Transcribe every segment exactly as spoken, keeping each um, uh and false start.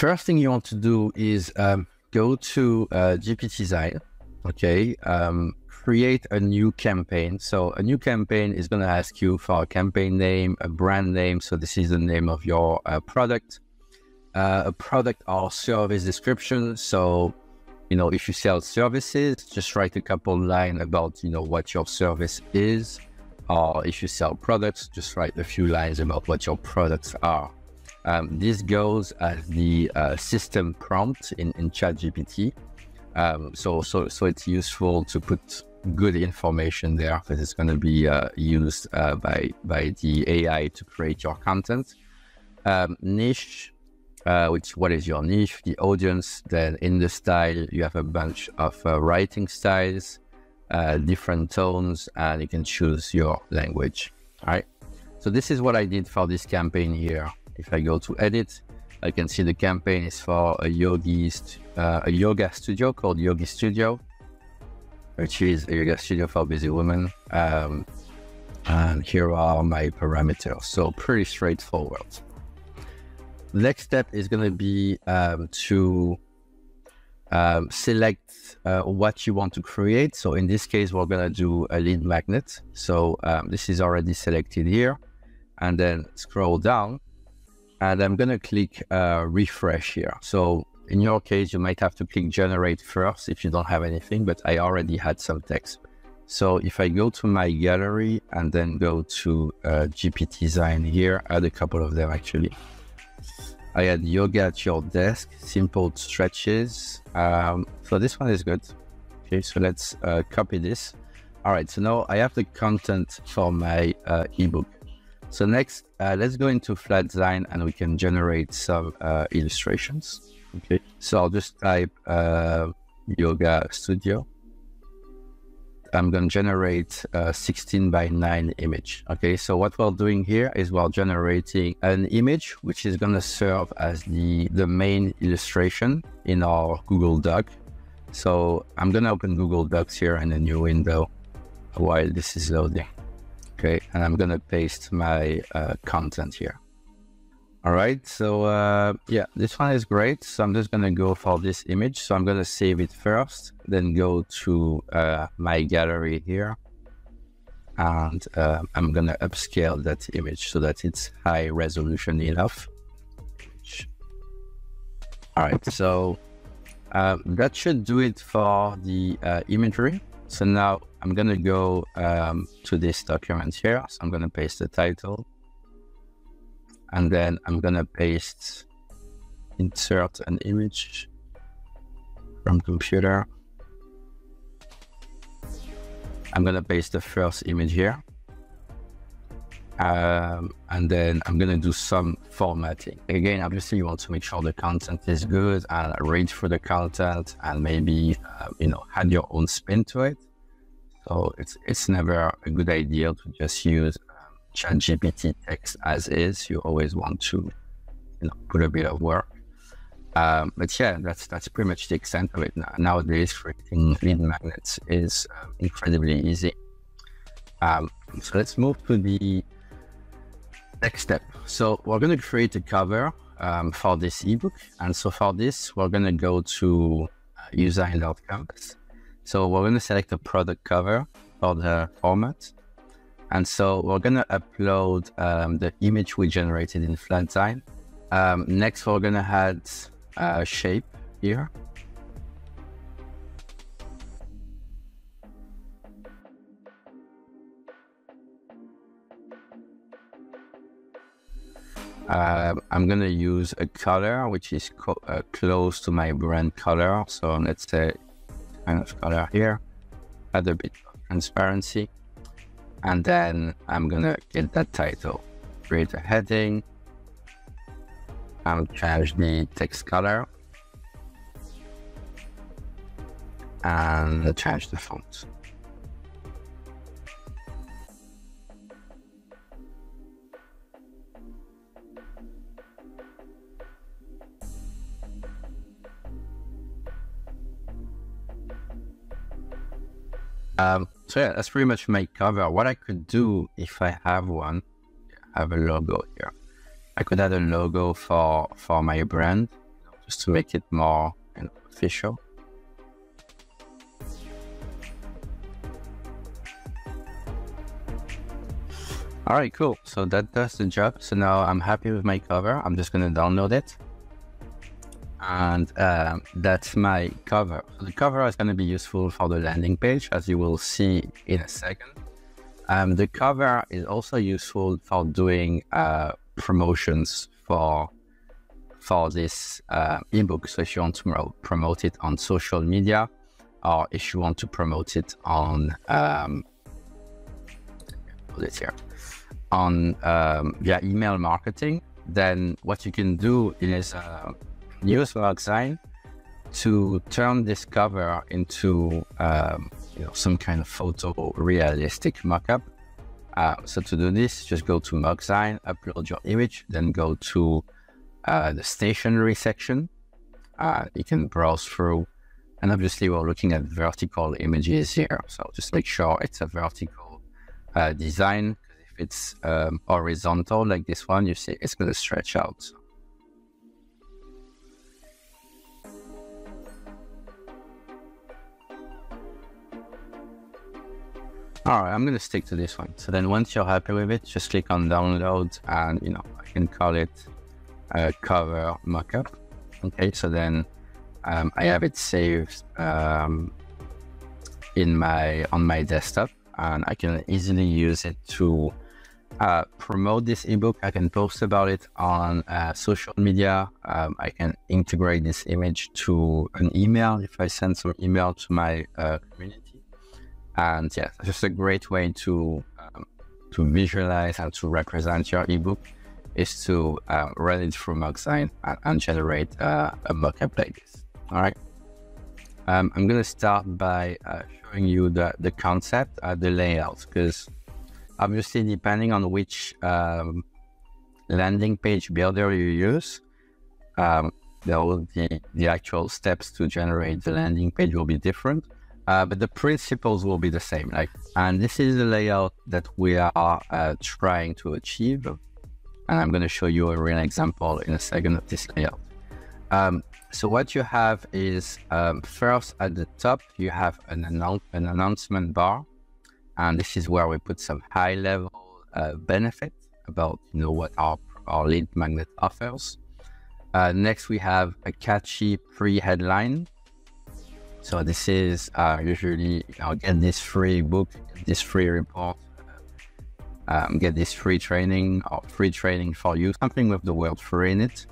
first thing you want to do is um, go to uh, GPTdesign, okay, um, create a new campaign. So a new campaign is going to ask you for a campaign name, a brand name. So this is the name of your uh, product, uh, a product or service description. So, you know, if you sell services, just write a couple lines about, you know, what your service is. Or if you sell products, just write a few lines about what your products are. Um, this goes as the uh, system prompt in, in ChatGPT. Um, so, so, so it's useful to put good information there because it's going to be uh, used uh, by, by the A I to create your content. Um, niche, uh, which what is your niche? The audience, then in the style, you have a bunch of uh, writing styles, uh, different tones, and you can choose your language. All right. So this is what I did for this campaign here. If I go to edit, I can see the campaign is for a yogi, uh, a yoga studio called Yogi Studio, which is a yoga studio for busy women. Um, and here are my parameters. So pretty straightforward. Next step is going to be um, to um, select uh, what you want to create. So in this case, we're going to do a lead magnet. So um, this is already selected here, and then scroll down. And I'm going to click uh, refresh here. So in your case, you might have to click generate first if you don't have anything, but I already had some text. So if I go to my gallery and then go to uh, GPTdesign here, I had a couple of them actually. I had yoga at your desk, simple stretches. Um, so this one is good. Okay, so let's uh, copy this. All right, so now I have the content for my uh, ebook. So next, uh, let's go into Flatdesign and we can generate some uh, illustrations. Okay. So I'll just type uh, yoga studio. I'm going to generate a sixteen by nine image. Okay. So what we're doing here is we're generating an image, which is going to serve as the, the main illustration in our Google Doc. So I'm going to open Google Docs here in a new window while this is loading. Okay, and I'm gonna paste my uh, content here. All right, so uh, yeah, this one is great. So I'm just gonna go for this image. So I'm gonna save it first, then go to uh, my gallery here. And uh, I'm gonna upscale that image so that it's high resolution enough. All right, so uh, that should do it for the uh, imagery. So now I'm going to go um, to this document here. So I'm going to paste the title and then I'm going to paste, insert an image from computer. I'm going to paste the first image here. Um, and then I'm going to do some formatting. Again, obviously you want to make sure the content is good and read through the content and maybe, uh, you know, add your own spin to it. So it's, it's never a good idea to just use um, ChatGPT text as is. You always want to, you know, put a bit of work. Um, but yeah, that's, that's pretty much the extent of it. Nowadays, creating lead magnets is um, incredibly easy. Um, so let's move to the next step. So we're going to create a cover um, for this ebook. And so for this, we're going to go to uh, user index dot com. So we're going to select a product cover for the format. And so we're going to upload um, the image we generated in Flatdesign. Um, next, we're going to add a shape here. Uh, I'm going to use a color, which is co uh, close to my brand color. So let's say kind of color here, add a bit of transparency. And then I'm going to get that title, create a heading, and change the text color, and change the font. Um, so yeah, that's pretty much my cover. What I could do if I have one, I have a logo here. I could add a logo for, for my brand, just to make it more you know, official. All right, cool. So that does the job. So now I'm happy with my cover. I'm just going to download it. And um, that's my cover. So the cover is going to be useful for the landing page, as you will see in a second. Um, the cover is also useful for doing uh, promotions for for this uh, ebook. So if you want to promote it on social media, or if you want to promote it on um, put it here on um, via email marketing, then what you can do is uh, use Dezygn to turn this cover into um, you know, some kind of photo realistic mock-up. Uh, so to do this, just go to Dezygn, upload your image, then go to uh, the stationery section. Uh, you can browse through, and obviously we're looking at vertical images here. So just make sure it's a vertical uh, design. If it's um, horizontal like this one, you see it's going to stretch out. All right, I'm going to stick to this one. So then once you're happy with it, just click on download, and, you know, I can call it a cover mockup. Okay. So then, um, I have it saved, um, in my, on my desktop, and I can easily use it to, uh, promote this ebook. I can post about it on uh, social media. Um, I can integrate this image to an email if I send some email to my uh, community. And yeah, it's just a great way to um, to visualize and to represent your ebook is to uh, run it through Dezygn and, and generate uh, a mockup like this. All right, um, I'm gonna start by uh, showing you the the concept, uh, the layout, because obviously depending on which um, landing page builder you use, um, there will be the actual steps to generate the landing page will be different. Uh, but the principles will be the same. Like, and this is the layout that we are uh, trying to achieve. And I'm going to show you a real example in a second of this layout. Um, so what you have is um, first at the top, you have an, annou an announcement bar. And this is where we put some high level uh, benefit about, you know, what our, our lead magnet offers. Uh, next, we have a catchy pre-headline. So this is uh, usually, you know, get this free book, get this free report, um, get this free training or free training for you, something with the word free in it.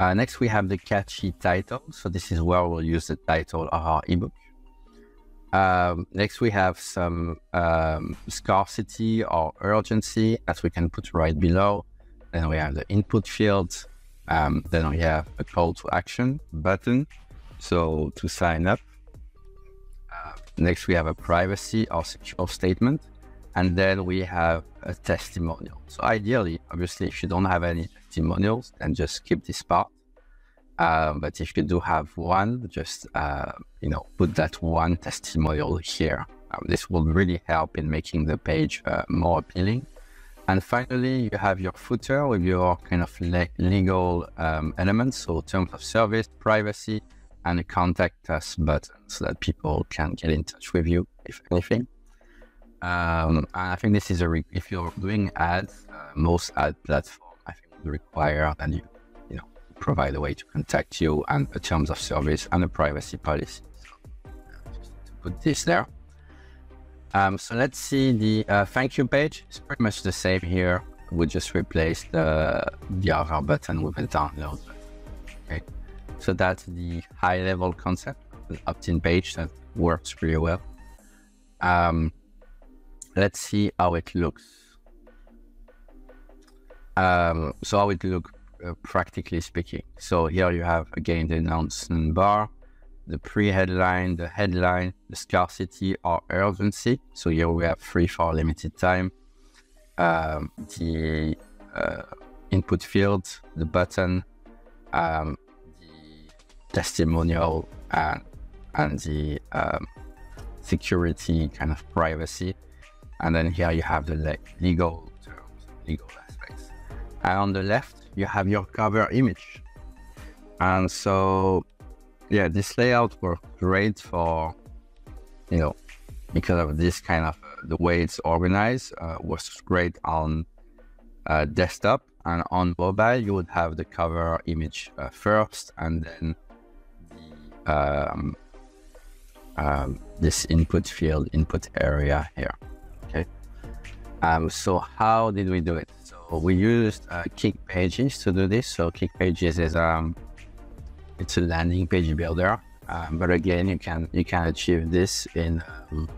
Uh, next, we have the catchy title. So this is where we'll use the title of our ebook. Um, next, we have some um, scarcity or urgency that we can put right below. Then we have the input field. Um, then we have a call to action button. So to sign up. Next, we have a privacy or secure statement, and then we have a testimonial. So ideally, obviously, if you don't have any testimonials, then just skip this part. Uh, but if you do have one, just, uh, you know, put that one testimonial here. Um, this will really help in making the page uh, more appealing. And finally, you have your footer with your kind of le legal um, elements. So terms of service, privacy, and a contact us button so that people can get in touch with you, if anything. Um, and I think this is a, re if you're doing ads, uh, most ad platform, I think would require that you, you know, provide a way to contact you and a terms of service and a privacy policy. So just to put this there. Um, so let's see the uh, thank you page. It's pretty much the same here. We just replaced the, the other button with a download button. Okay. So that's the high level concept of an opt-in page that works pretty well. Um, let's see how it looks. Um, so how it looks uh, practically speaking. So here you have again the announcement bar, the pre-headline, the headline, the scarcity or urgency. So here we have free for limited time, um, the uh, input field, the button, um, testimonial and, and the um, security kind of privacy. And then here you have the le legal terms, legal aspects. And on the left, you have your cover image. And so, yeah, this layout worked great for, you know, because of this kind of the way it's organized, uh, was great on uh, desktop, and on mobile you would have the cover image uh, first, and then the, um, um, this input field, input area here. Okay. Um, so how did we do it? So we used uh, Kick Pages to do this. So Kick Pages is um, it's a landing page builder. Um, but again, you can you can achieve this in um,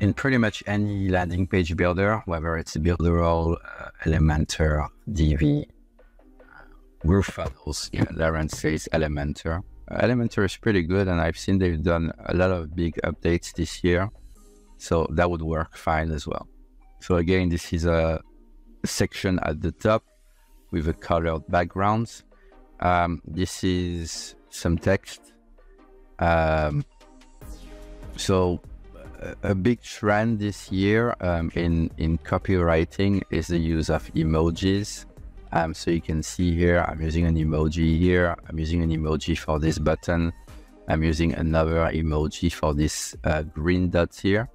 in pretty much any landing page builder, whether it's Builderall, uh, Elementor, D V, WooFunnels. Yeah, Lauren says Elementor. Uh, Elementor is pretty good, and I've seen they've done a lot of big updates this year, so that would work fine as well. So again, this is a section at the top with a colored background. Um, this is some text. Um, so a, a big trend this year um, in, in copywriting is the use of emojis. Um, so you can see here, I'm using an emoji here. I'm using an emoji for this button. I'm using another emoji for this uh, green dot here.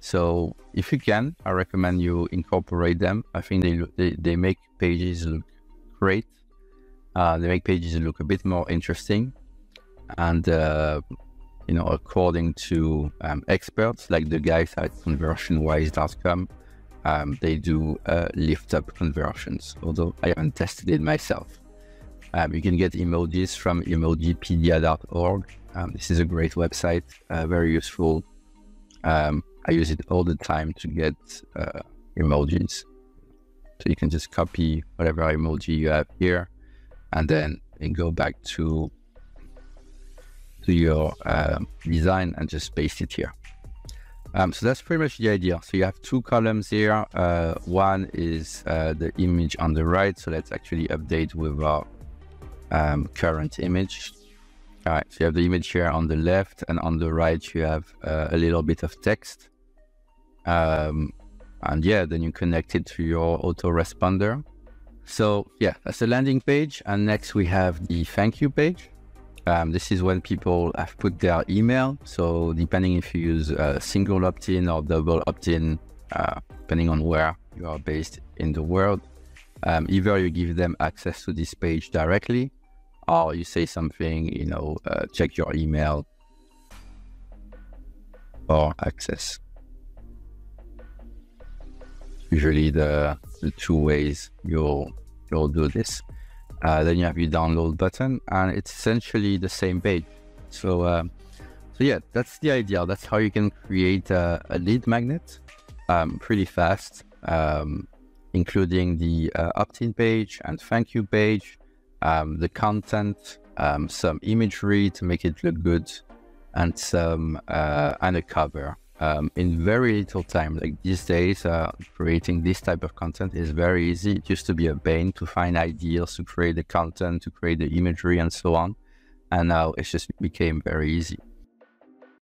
So if you can, I recommend you incorporate them. I think they, they, they make pages look great. Uh, they make pages look a bit more interesting, and uh, you know, according to um, experts like the guys at conversion wise dot com, um, they do uh, lift up conversions, although I haven't tested it myself. Um, you can get emojis from emojipedia dot org. Um, this is a great website, uh, very useful. Um, I use it all the time to get uh, emojis. So you can just copy whatever emoji you have here, and then you go back to to your uh, design and just paste it here. Um, so that's pretty much the idea. So you have two columns here. Uh, one is uh, the image on the right. So let's actually update with our um, current image. All right, so you have the image here on the left, and on the right you have uh, a little bit of text. Um, and yeah, then you connect it to your autoresponder. So yeah, that's the landing page. And next we have the thank you page. Um, this is when people have put their email. So depending if you use a single opt-in or double opt-in, uh, depending on where you are based in the world, um, either you give them access to this page directly, or you say something, you know, uh, check your email for access. Usually the, the two ways you'll, you'll do this. Uh, then you have your download button, and it's essentially the same page. So, um, so yeah, that's the idea. That's how you can create a, a lead magnet um, pretty fast, um, including the uh, opt-in page and thank you page, um, the content, um, some imagery to make it look good, and some uh, and a cover. Um, in very little time, like these days, uh, creating this type of content is very easy. It used to be a pain to find ideas, to create the content, to create the imagery, and so on. And now it's just became very easy.